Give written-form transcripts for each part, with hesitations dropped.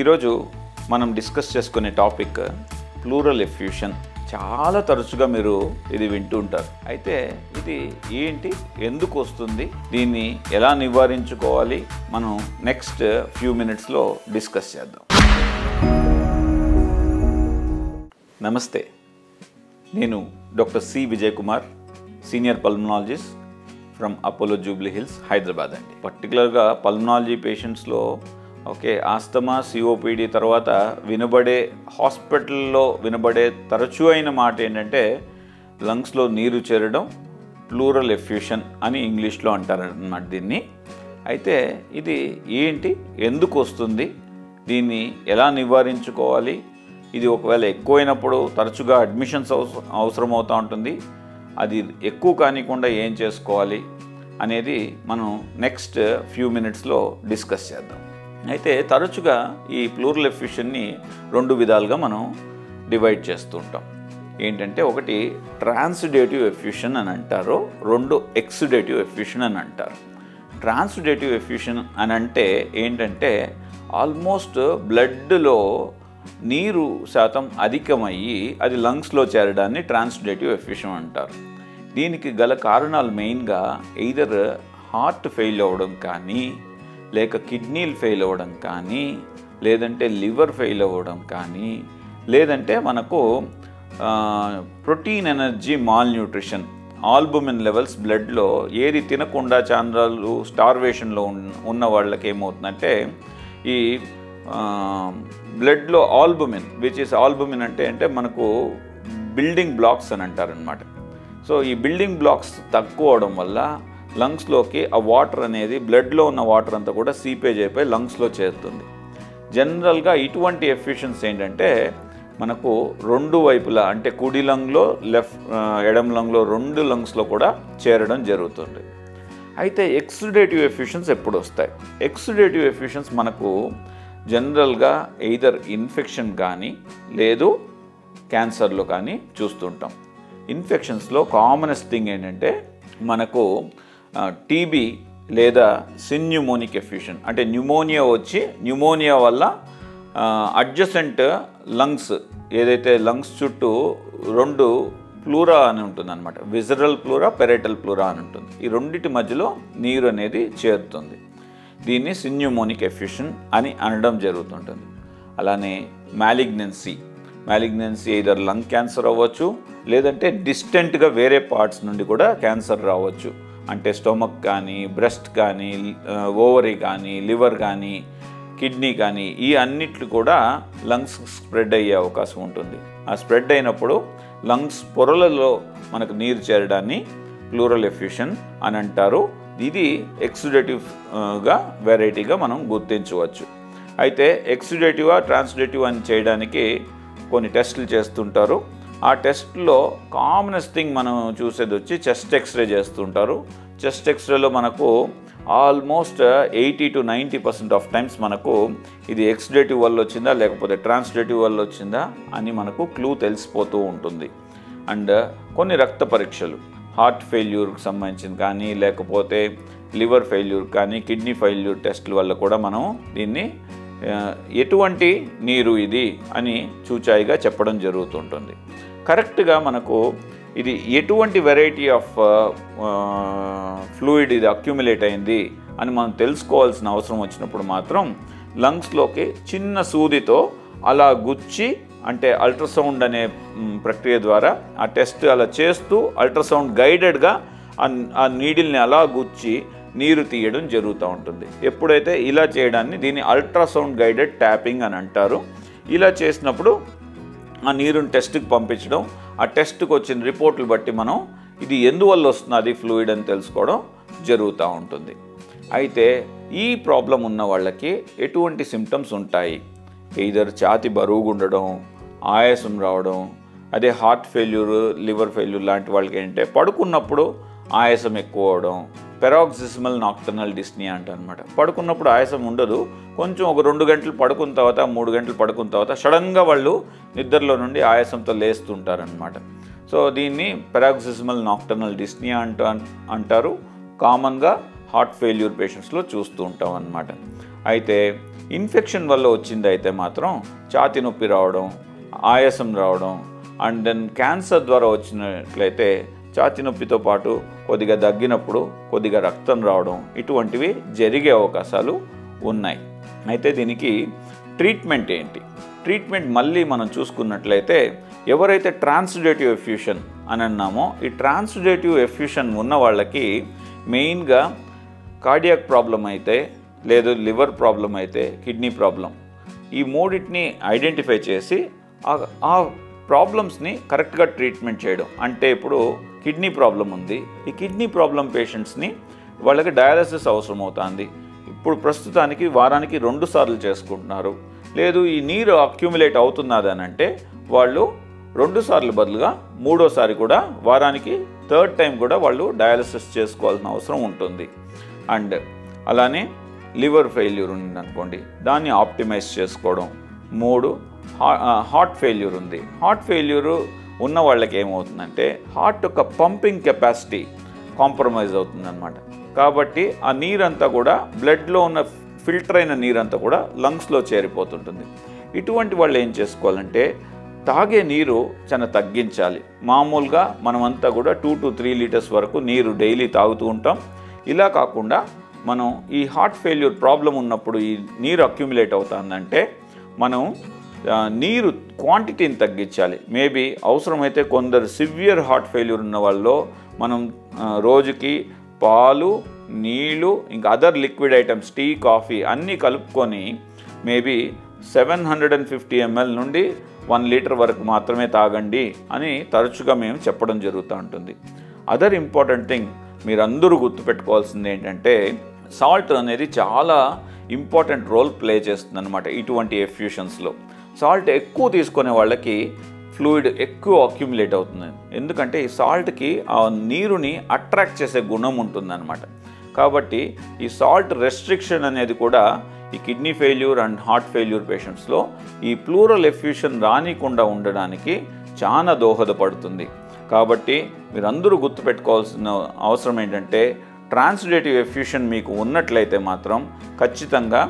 ఈరోజు మనం డిస్కస్ చేసుకునే టాపిక్ ప్లూరల్ ఎఫ్యూషన్. చాలా తరచుగా మీరు ఇది వింటూ ఉంటారు. అయితే ఇది ఏంటి, ఎందుకు వస్తుంది, దీన్ని ఎలా నివారించుకోవాలి, మనం నెక్స్ట్ ఫ్యూ మినిట్స్లో డిస్కస్ చేద్దాం. నమస్తే, నేను doctor C Vijay Kumar, senior pulmonologist from Apollo Jubilee Hills, Hyderabad అండి. పర్టికులర్గా పల్మనాలజీ పేషెంట్స్లో ఆస్తమా, సిఓపిడి తర్వాత వినబడే, హాస్పిటల్లో వినబడే తరచూ అయిన మాట ఏంటంటే లంగ్స్లో నీరు చేరడం, ప్లూరల్ ఎఫ్యూషన్ అని ఇంగ్లీష్లో అంటారన్నమాట దీన్ని. అయితే ఇది ఏంటి, ఎందుకు వస్తుంది, దీన్ని ఎలా నివారించుకోవాలి, ఇది ఒకవేళ ఎక్కువైనప్పుడు తరచుగా అడ్మిషన్స్ అవసరం అవుతూ ఉంటుంది, అది ఎక్కువ కానికుండా ఏం చేసుకోవాలి అనేది మనం నెక్స్ట్ ఫ్యూ మినిట్స్లో డిస్కస్ చేద్దాం. అయితే తరచుగా ఈ ప్లూరల్ ఎఫ్యూషన్ని రెండు విధాలుగా మనం డివైడ్ చేస్తూ ఉంటాం. ఏంటంటే ఒకటి ట్రాన్సుడేటివ్ ఎఫ్యూషన్ అని అంటారు, రెండు ఎక్సుడేటివ్ ఎఫ్యూషన్ అని అంటారు. ట్రాన్సుడేటివ్ ఎఫ్యూషన్ అని అంటే ఏంటంటే ఆల్మోస్ట్ బ్లడ్లో నీరు శాతం అధికమయ్యి అది లంగ్స్లో చేరడాన్ని ట్రాన్సుడేటివ్ ఎఫ్యూషన్ అంటారు. దీనికి గల కారణాలు మెయిన్గా ఎయిదర్ హార్ట్ ఫెయిల్ అవ్వడం కానీ, లేక కిడ్నీలు ఫెయిల్ అవ్వడం కానీ, లేదంటే లివర్ ఫెయిల్ అవ్వడం కానీ, లేదంటే మనకు protein energy malnutrition, albumin levels బ్లడ్లో ఏది తినకుండా చాంద్రాలు స్టార్వేషన్లో ఉన్న వాళ్ళకి ఏమవుతుందంటే ఈ బ్లడ్లో ఆల్బుమిన్, విచ్ ఈస్ ఆల్బుమిన్ అంటే మనకు బిల్డింగ్ బ్లాక్స్ అని అంటారనమాట. సో ఈ బిల్డింగ్ బ్లాక్స్ తక్కువ అవడం వల్ల లంగ్స్లోకి ఆ వాటర్ అనేది, బ్లడ్లో ఉన్న వాటర్ అంతా కూడా సీపేజ్ అయిపోయి లంగ్స్లో చేరుతుంది. జనరల్గా ఇటువంటి ఎఫ్యూషన్స్ ఏంటంటే మనకు రెండు వైపులా, అంటే కుడి లంగ్లో, లెఫ్ట్ ఎడమ లంగ్లో, రెండు లంగ్స్లో కూడా చేరడం జరుగుతుంది. అయితే ఎక్సుడేటివ్ ఎఫ్యూషన్స్ ఎప్పుడు వస్తాయి? ఎక్సుడేటివ్ ఎఫ్యూషన్స్ మనకు జనరల్గా ఎయిదర్ ఇన్ఫెక్షన్ కానీ, లేదు క్యాన్సర్లో కానీ చూస్తుంటాం. ఇన్ఫెక్షన్స్లో కామనెస్ట్ థింగ్ ఏంటంటే మనకు టీబీ లేదా సిన్యూమోనిక్ ఎఫ్యూషన్, అంటే న్యూమోనియా వచ్చి న్యూమోనియా వల్ల అడ్జసెంట్ లంగ్స్, ఏదైతే లంగ్స్ చుట్టూ రెండు ప్లూరా అని ఉంటుంది అనమాట, విజరల్ ప్లూరా, పెరేటల్ ప్లూరా అని ఉంటుంది. ఈ రెండింటి మధ్యలో నీరు అనేది చేరుతుంది. దీన్ని సిన్యూమోనిక్ ఎఫ్యూషన్ అని అనడం జరుగుతుంటుంది. అలానే మ్యాలిగ్నెన్సీ, ఐదర్ లంగ్ క్యాన్సర్ అవ్వచ్చు, లేదంటే డిస్టెంట్గా వేరే పార్ట్స్ నుండి కూడా క్యాన్సర్ రావచ్చు. అంటే స్టొమక్ కానీ, బ్రెస్ట్ కానీ, ఓవరీ కానీ, లివర్ కానీ, కిడ్నీ కానీ, ఈ అన్నిట్లు కూడా లంగ్స్ స్ప్రెడ్ అయ్యే అవకాశం ఉంటుంది. ఆ స్ప్రెడ్ అయినప్పుడు లంగ్స్ పొరలలో మనకు నీరు చేరడాన్ని ప్లూరల్ ఎఫ్యూషన్ అని అంటారు. ఇది ఎక్సుడేటివ్గా వెరైటీగా మనం గుర్తించవచ్చు. అయితే ఎక్సుడేటివా ట్రాన్సుడేటివ్ అని చేయడానికి కొన్ని టెస్టులు చేస్తుంటారు. ఆ టెస్ట్లో కామనెస్ట్ థింగ్ మనం చూసేది వచ్చి చెస్ట్ ఎక్స్రే చేస్తుంటారు. చెస్ట్ ఎక్స్రేలో మనకు ఆల్మోస్ట్ 80 to 90% ఆఫ్ టైమ్స్ మనకు ఇది ఎక్సుడేటివ్ వల్ల వచ్చిందా లేకపోతే ట్రాన్సుడేటివ్ వల్ల వచ్చిందా అని మనకు క్లూ తెలిసిపోతూ ఉంటుంది. అండ్ కొన్ని రక్త పరీక్షలు, హార్ట్ ఫెయిల్యూర్కి సంబంధించింది కానీ, లేకపోతే లివర్ ఫెయిల్యూర్ కానీ, కిడ్నీ ఫెయిల్యూర్ టెస్టుల వల్ల కూడా మనం దీన్ని ఎటువంటి నీరు ఇది అని చూచాయిగా చెప్పడం జరుగుతుంటుంది. కరెక్ట్గా మనకు ఇది ఎటువంటి వెరైటీ ఆఫ్ ఫ్లూయిడ్ ఇది అక్యుములేట్ అయింది అని మనం తెలుసుకోవాల్సిన అవసరం వచ్చినప్పుడు మాత్రం లంగ్స్లోకి చిన్న సూదితో అలా గుచ్చి, అంటే అల్ట్రాసౌండ్ అనే ప్రక్రియ ద్వారా ఆ టెస్ట్ అలా చేస్తూ అల్ట్రాసౌండ్ గైడెడ్గా ఆ నీడిల్ని అలా గుచ్చి నీరు తీయడం జరుగుతూ ఉంటుంది. ఎప్పుడైతే ఇలా చేయడాన్ని దీన్ని అల్ట్రాసౌండ్ గైడెడ్ ట్యాపింగ్ అని అంటారు. ఇలా చేసినప్పుడు ఆ నీరుని టెస్ట్కి పంపించడం, ఆ టెస్ట్కి వచ్చిన రిపోర్ట్లు బట్టి మనం ఇది ఎందువల్ల వస్తున్నది ఫ్లూయిడ్ అని తెలుసుకోవడం జరుగుతూ ఉంటుంది. అయితే ఈ ప్రాబ్లం ఉన్న వాళ్ళకి ఎటువంటి సిమ్టమ్స్ ఉంటాయి? ఎయిదర్ ఛాతి బరువుగా ఉండడం, ఆయాసం రావడం. అదే హార్ట్ ఫెయిల్యూర్, లివర్ ఫెయిల్యూర్ లాంటి వాళ్ళకి ఏంటంటే పడుకున్నప్పుడు ఆయాసం ఎక్కువ అవడం, పెరాక్సిస్మల్ నాక్టర్నల్ డిస్నియా అంటనమాట. పడుకున్నప్పుడు ఆయాసం ఉండదు, కొంచెం ఒక 2 గంటలు పడుకున్న తర్వాత, 3 గంటలు పడుకున్న తర్వాత సడన్గా వాళ్ళు నిద్రలో నుండి ఆయాసంతో లేస్తుంటారనమాట. సో దీన్ని పెరాక్సిస్మల్ నాక్టర్నల్ డిస్నియా అంటారు. కామన్గా హార్ట్ ఫెయిల్యూర్ పేషెంట్స్లో చూస్తూ ఉంటాం అన్నమాట. అయితే ఇన్ఫెక్షన్ వల్ల వచ్చిందైతే మాత్రం ఛాతీ నొప్పి రావడం, ఆయాసం రావడం, అండ్ దెన్ క్యాన్సర్ ద్వారా వచ్చినట్లయితే ఛాతీ నొప్పితో పాటు కొద్దిగా దగ్గినప్పుడు కొద్దిగా రక్తం రావడం, ఇటువంటివి జరిగే అవకాశాలు ఉన్నాయి. అయితే దీనికి ట్రీట్మెంట్ ఏంటి? ట్రీట్మెంట్ మళ్ళీ మనం చూసుకున్నట్లయితే ఎవరైతే ట్రాన్సుడేటివ్ ఎఫ్యూషన్ అని అన్నామో ఈ ట్రాన్సుడేటివ్ ఎఫ్యూషన్ ఉన్న వాళ్ళకి మెయిన్గా కార్డియాక్ ప్రాబ్లం అయితే లేదు, లివర్ ప్రాబ్లం అయితే, కిడ్నీ ప్రాబ్లం, ఈ మూడింటిని ఐడెంటిఫై చేసి ఆ ప్రాబ్లమ్స్ని కరెక్ట్గా ట్రీట్మెంట్ చేయడం. అంటే ఇప్పుడు కిడ్నీ ప్రాబ్లం ఉంది, ఈ కిడ్నీ ప్రాబ్లం పేషెంట్స్ని వాళ్ళకి డయాలసిస్ అవసరం అవుతుంది, ఇప్పుడు ప్రస్తుతానికి వారానికి 2 సార్లు చేసుకుంటున్నారు. లేదు ఈ నీరు అక్యుములేట్ అవుతున్నది అని అంటే వాళ్ళు 2 సార్లు బదులుగా 3వ సారి కూడా వారానికి 3rd టైం కూడా వాళ్ళు డయాలసిస్ చేసుకోవాల్సిన అవసరం ఉంటుంది. అండ్ అలానే లివర్ ఫెయిల్యూర్ ఉంది అనుకోండి, దాన్ని ఆప్టిమైజ్ చేసుకోవడం. 3 హార్ట్ ఫెయిల్యూర్ ఉంది. హార్ట్ ఫెయిల్యూరు ఉన్న వాళ్ళకి ఏమవుతుందంటే హార్ట్ యొక్క పంపింగ్ కెపాసిటీ కాంప్రమైజ్ అవుతుందన్నమాట. కాబట్టి ఆ నీరంతా కూడా బ్లడ్లో ఉన్న ఫిల్టర్ అయిన నీరంతా కూడా లంగ్స్లో చేరిపోతుంటుంది. ఇటువంటి వాళ్ళు ఏం చేసుకోవాలంటే తాగే నీరు చాలా తగ్గించాలి. మామూలుగా మనమంతా కూడా 2 to 3 లీటర్స్ వరకు నీరు డైలీ తాగుతూ ఉంటాం. ఇలా కాకుండా మనం ఈ హార్ట్ ఫెయిల్యూర్ ప్రాబ్లం ఉన్నప్పుడు ఈ నీరు అక్యుములేట్ అవుతుందంటే మనం నీరు క్వాంటిటీని తగ్గించాలి. మేబీ అవసరమైతే కొందరు సివియర్ హార్ట్ ఫెయిల్యూర్ ఉన్న వాళ్ళలో మనం రోజుకి పాలు, నీళ్ళు, ఇంకా other liquid items, tea, coffee అన్నీ కలుపుకొని మేబీ 750 ml నుండి 1 లీటర్ వరకు మాత్రమే తాగండి అని తరచుగా మేము చెప్పడం జరుగుతూ ఉంటుంది. అదర్ ఇంపార్టెంట్ థింగ్ మీరందరూ గుర్తుపెట్టుకోవాల్సింది ఏంటంటే సాల్ట్ అనేది చాలా ఇంపార్టెంట్ రోల్ ప్లే చేస్తుంది అనమాట. ఇటువంటి ఎఫ్యూషన్స్లో సాల్ట్ ఎక్కువ తీసుకునే వాళ్ళకి ఫ్లూయిడ్ ఎక్కువ అక్యుములేట్ అవుతుంది. ఎందుకంటే ఈ సాల్ట్కి ఆ నీరుని అట్రాక్ట్ చేసే గుణం ఉంటుందన్నమాట. కాబట్టి ఈ సాల్ట్ రెస్ట్రిక్షన్ అనేది కూడా ఈ kidney failure and heart failure పేషెంట్స్లో ఈ ప్లూరల్ ఎఫ్యూషన్ రానికుండా ఉండడానికి చాలా దోహదపడుతుంది. కాబట్టి మీరందరూ గుర్తుపెట్టుకోవాల్సిన అవసరం ఏంటంటే ట్రాన్సుడేటివ్ ఎఫ్యూషన్ మీకు ఉన్నట్లయితే మాత్రం ఖచ్చితంగా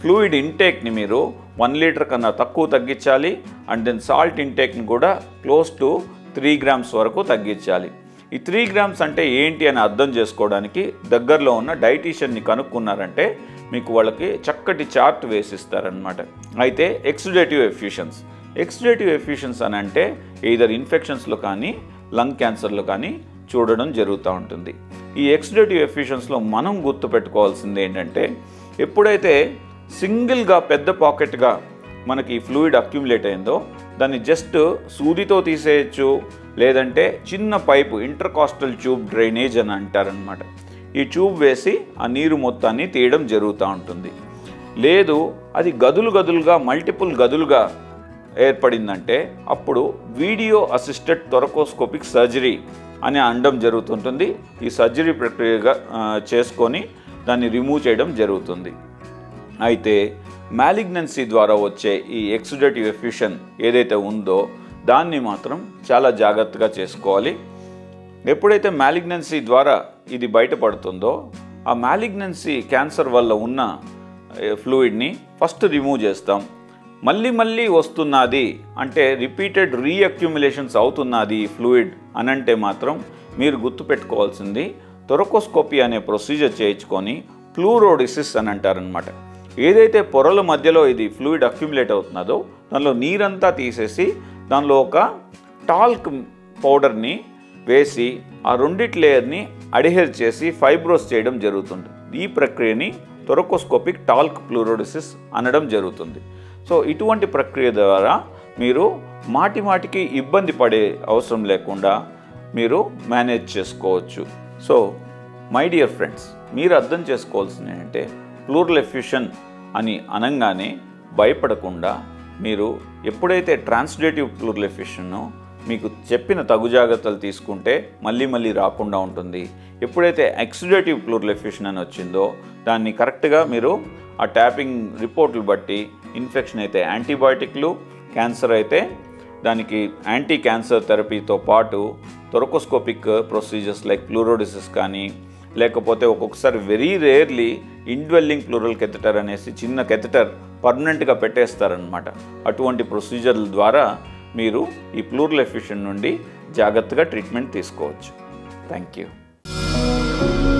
ఫ్లూయిడ్ ఇంటేక్ని మీరు 1 లీటర్ కన్నా తక్కువ తగ్గించాలి. అండ్ దెన్ సాల్ట్ ఇంటేక్ని కూడా క్లోజ్ టు 3 grams వరకు తగ్గించాలి. ఈ 3 grams అంటే ఏంటి అని అర్థం చేసుకోవడానికి దగ్గరలో ఉన్న డైటీషియన్ని కనుక్కున్నారంటే మీకు వాళ్ళకి చక్కటి చార్ట్ వేసిస్తారనమాట. అయితే ఎక్సుడేటివ్ ఎఫ్యూషన్స్, ఎక్సుడేటివ్ ఎఫ్యూషన్స్ అని అంటే ఇదర్ ఇన్ఫెక్షన్స్లో కానీ లంగ్ క్యాన్సర్లో కానీ చూడడం జరుగుతూ ఉంటుంది. ఈ ఎక్సుడేటివ్ ఎఫ్యూషన్స్లో మనం గుర్తుపెట్టుకోవాల్సింది ఏంటంటే ఎప్పుడైతే సింగిల్గా పెద్ద పాకెట్గా మనకి ఫ్లూయిడ్ అక్యుములేట్ అయిందో దాన్ని జస్ట్ సూదితో తీసేయచ్చు, లేదంటే చిన్న పైపు ఇంటర్కాస్టల్ ట్యూబ్ డ్రైనేజ్ అని అంటారనమాట. ఈ ట్యూబ్ వేసి ఆ నీరు మొత్తాన్ని తీయడం జరుగుతూ ఉంటుంది. లేదు అది గదులు గదులుగా మల్టిపుల్ గదులుగా ఏర్పడిందంటే అప్పుడు వీడియో అసిస్టెడ్ థొరకోస్కోపిక్ సర్జరీ అని అనడం జరుగుతుంటుంది. ఈ సర్జరీ ప్రక్రియగా చేసుకొని దాన్ని రిమూవ్ చేయడం జరుగుతుంది. అయితే మ్యాలిగ్నెన్సీ ద్వారా వచ్చే ఈ ఎక్సుడేటివ్ ఎఫ్యూషన్ ఏదైతే ఉందో దాన్ని మాత్రం చాలా జాగ్రత్తగా చేసుకోవాలి. ఎప్పుడైతే మ్యాలిగ్నెన్సీ ద్వారా ఇది బయటపడుతుందో ఆ మ్యాలిగ్నెన్సీ క్యాన్సర్ వల్ల ఉన్న ఫ్లూయిడ్ని ఫస్ట్ రిమూవ్ చేస్తాం. మళ్ళీ మళ్ళీ వస్తున్నది అంటే రిపీటెడ్ రీఅక్యుములేషన్స్ అవుతున్నది ఈ ఫ్లూయిడ్ అని అంటే మాత్రం మీరు గుర్తుపెట్టుకోవాల్సింది థొరకోస్కోపీ అనే ప్రొసీజర్ చేయించుకొని ప్లూరోడిసిస్ అని అంటారనమాట. ఏదైతే పొరల మధ్యలో ఇది ఫ్లూయిడ్ అక్యుములేట్ అవుతున్నదో దానిలో నీరంతా తీసేసి దానిలో ఒక టాల్క్ పౌడర్ని వేసి ఆ 2 లేయర్ని అడిహేర్ చేసి ఫైబ్రోస్ చేయడం జరుగుతుంది. ఈ ప్రక్రియని థొరకోస్కోపిక్ టాల్క్ ప్లూరోడిసిస్ అనడం జరుగుతుంది. సో ఇటువంటి ప్రక్రియ ద్వారా మీరు మాటిమాటికి ఇబ్బంది పడే అవసరం లేకుండా మీరు మేనేజ్ చేసుకోవచ్చు. సో మై డియర్ ఫ్రెండ్స్, మీరు అర్థం చేసుకోవాల్సింది ఏంటంటే ప్లూరల్ ఎఫ్యూషన్ అని అనగానే భయపడకుండా మీరు ఎప్పుడైతే ట్రాన్సుడేటివ్ ప్లూరల్ ఎఫ్యూషనో మీకు చెప్పిన తగు జాగ్రత్తలు తీసుకుంటే మళ్ళీ మళ్ళీ రాకుండా ఉంటుంది. ఎప్పుడైతే ఎక్సుడేటివ్ ప్లూరల్ ఎఫ్యూషన్ అని వచ్చిందో దాన్ని కరెక్ట్గా మీరు ఆ ట్యాపింగ్ రిపోర్ట్లు బట్టి ఇన్ఫెక్షన్ అయితే యాంటీబయాటిక్లు, క్యాన్సర్ అయితే దానికి యాంటీ క్యాన్సర్ థెరపీతో పాటు థొరకోస్కోపిక్ ప్రొసీజర్స్ లైక్ ప్లూరోడిసిస్ కానీ లేకపోతే ఒక్కొక్కసారి very rarely indwelling pleural catheter అనేసి చిన్న కెథెటర్ పర్మనెంట్గా పెట్టేస్తారనమాట. అటువంటి ప్రొసీజర్ల ద్వారా మీరు ఈ ప్లూరల్ ఎఫ్యూషన్ నుండి జాగ్రత్తగా ట్రీట్మెంట్ తీసుకోవచ్చు. Thank you.